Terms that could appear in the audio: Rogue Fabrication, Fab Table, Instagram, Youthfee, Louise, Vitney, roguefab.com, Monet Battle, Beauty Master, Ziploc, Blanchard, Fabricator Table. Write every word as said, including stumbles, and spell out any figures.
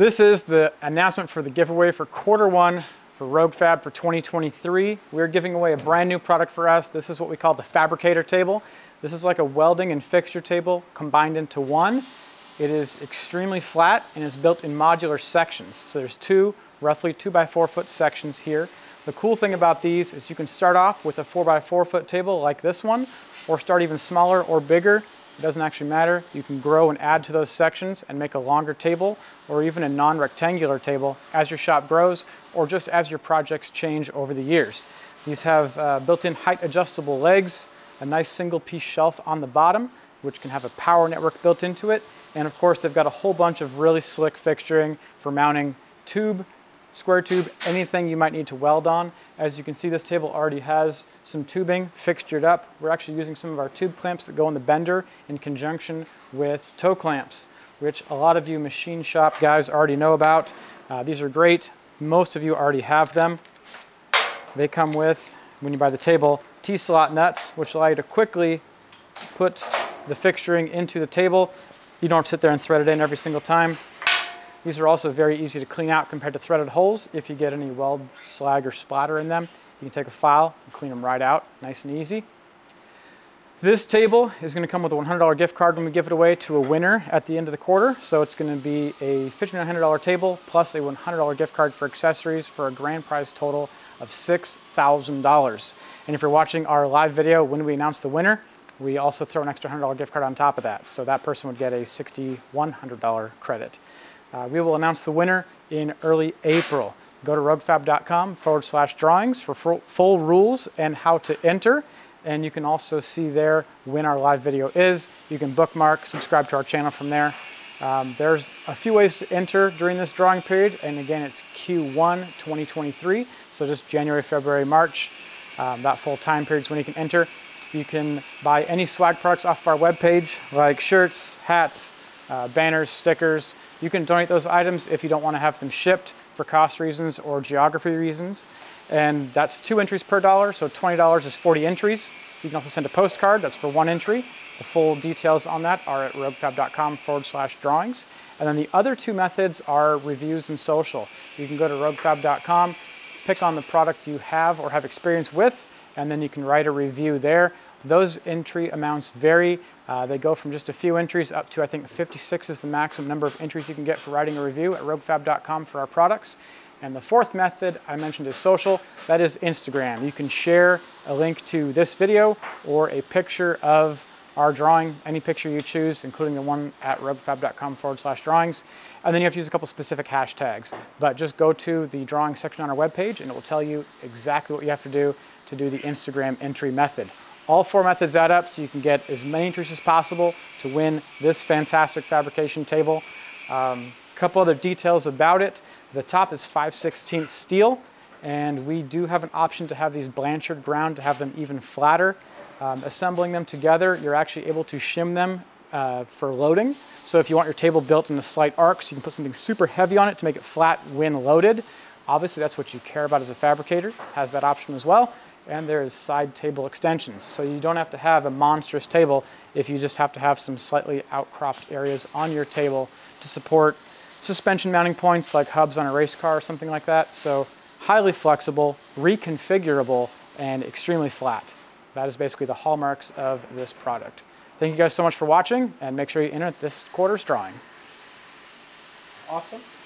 This is the announcement for the giveaway for quarter one for Rogue Fab for twenty twenty-three. We're giving away a brand new product for us. This is what we call the fabricator table. This is like a welding and fixture table combined into one. It is extremely flat and is built in modular sections. So there's two roughly two by four foot sections here. The cool thing about these is you can start off with a four by four foot table like this one, or start even smaller or bigger. It doesn't actually matter. You can grow and add to those sections and make a longer table, or even a non-rectangular table as your shop grows, or just as your projects change over the years. These have uh, built-in height adjustable legs, a nice single piece shelf on the bottom, which can have a power network built into it. And of course, they've got a whole bunch of really slick fixturing for mounting tube, square tube, anything you might need to weld on. As you can see, this table already has some tubing fixtured up. We're actually using some of our tube clamps that go in the bender in conjunction with toe clamps, which a lot of you machine shop guys already know about. Uh, these are great. Most of you already have them. They come with, when you buy the table, T-slot nuts, which allow you to quickly put the fixturing into the table. You don't have to sit there and thread it in every single time. These are also very easy to clean out compared to threaded holes. If you get any weld slag or splatter in them, you can take a file and clean them right out, nice and easy. This table is going to come with a one hundred dollar gift card when we give it away to a winner at the end of the quarter. So it's going to be a fifty-nine hundred dollar table plus a one hundred dollar gift card for accessories for a grand prize total of six thousand dollars. And if you're watching our live video when we announce the winner, we also throw an extra one hundred dollar gift card on top of that. So that person would get a six thousand one hundred dollar credit. Uh, we will announce the winner in early April. Go to roguefab.com forward slash drawings for full rules and how to enter. And you can also see there when our live video is. You can bookmark, subscribe to our channel from there. Um, there's a few ways to enter during this drawing period. And again, it's Q one twenty twenty-three. So just January, February, March, um, that full time period is when you can enter. You can buy any swag products off of our webpage, like shirts, hats, Uh, banners, stickers. You can donate those items if you don't want to have them shipped for cost reasons or geography reasons. And that's two entries per dollar, so twenty dollars is forty entries. You can also send a postcard, that's for one entry. The full details on that are at roguefab.com forward slash drawings. And then the other two methods are reviews and social. You can go to roguefab dot com, pick on the product you have or have experience with, and then you can write a review there. Those entry amounts vary. Uh, they go from just a few entries up to, I think, fifty-six is the maximum number of entries you can get for writing a review at roguefab dot com for our products. And the fourth method I mentioned is social. That is Instagram. You can share a link to this video or a picture of our drawing, any picture you choose, including the one at roguefab.com forward slash drawings. And then you have to use a couple specific hashtags. But just go to the drawing section on our webpage and it will tell you exactly what you have to do to do the Instagram entry method. All four methods add up, so you can get as many entries as possible to win this fantastic fabrication table. A um, couple other details about it. The top is five sixteenths steel, and we do have an option to have these Blanchard ground to have them even flatter. Um, assembling them together, you're actually able to shim them uh, for loading. So if you want your table built in a slight arc, so you can put something super heavy on it to make it flat when loaded. Obviously, that's what you care about as a fabricator, has that option as well. And there's side table extensions. So you don't have to have a monstrous table if you just have to have some slightly outcropped areas on your table to support suspension mounting points like hubs on a race car or something like that. So highly flexible, reconfigurable, and extremely flat. That is basically the hallmarks of this product. Thank you guys so much for watching, and make sure you enter this quarter's drawing. Awesome.